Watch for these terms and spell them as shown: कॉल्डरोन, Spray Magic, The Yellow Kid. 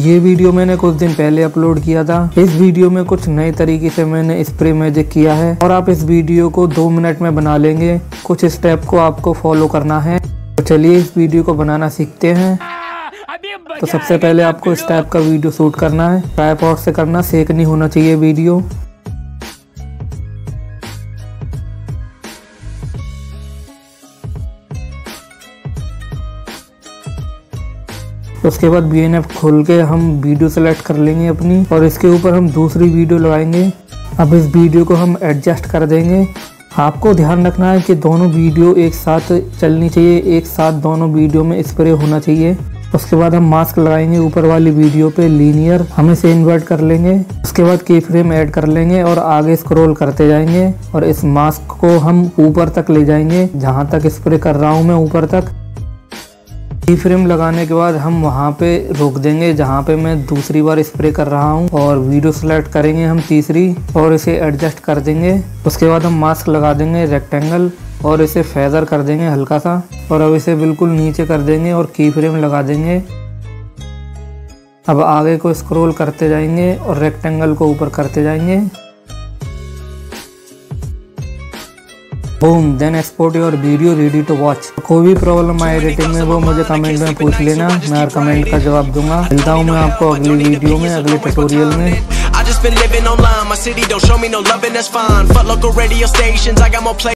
ये वीडियो मैंने कुछ दिन पहले अपलोड किया था। इस वीडियो में कुछ नए तरीके से मैंने स्प्रे मैजिक किया है और आप इस वीडियो को 2 मिनट में बना लेंगे। कुछ स्टेप को आपको फॉलो करना है, तो चलिए इस वीडियो को बनाना सीखते हैं। तो सबसे पहले आपको इस टाइप का वीडियो शूट करना है, ट्राइपॉड से करना, सेक नहीं होना चाहिए वीडियो। उसके बाद BNF खोल के हम वीडियो सेलेक्ट कर लेंगे अपनी और इसके ऊपर हम दूसरी वीडियो लगाएंगे। अब इस वीडियो को हम एडजस्ट कर देंगे। आपको ध्यान रखना है कि दोनों वीडियो एक साथ चलनी चाहिए, एक साथ दोनों वीडियो में स्प्रे होना चाहिए। उसके बाद हम मास्क लगाएंगे ऊपर वाली वीडियो पे, लीनियर हम इसे इन्वर्ट कर लेंगे। उसके बाद की फ्रेम ऐड कर लेंगे और आगे स्क्रॉल करते जाएंगे और इस मास्क को हम ऊपर तक ले जाएंगे, जहाँ तक स्प्रे कर रहा हूँ मैं ऊपर तक। की फ्रेम लगाने के बाद हम वहाँ पे रोक देंगे जहाँ पे मैं दूसरी बार स्प्रे कर रहा हूँ और वीडियो सेलेक्ट करेंगे हम तीसरी और इसे एडजस्ट कर देंगे। उसके बाद हम मास्क लगा देंगे रेक्टेंगल और इसे फेदर कर देंगे हल्का सा और अब इसे बिल्कुल नीचे कर देंगे और की फ्रेम लगा देंगे। अब आगे को स्क्रॉल करते जाएंगे और रेक्टेंगल को ऊपर करते जाएंगे। Boom, then export your video ready to watch. कोई भी प्रॉब्लम आए एडिटिंग में वो मुझे कमेंट में पूछ लेना, मैं हर कमेंट का जवाब दूंगा। मिलता हूँ मैं आपको अगली वीडियो में, अगले ट्यूटोरियल में।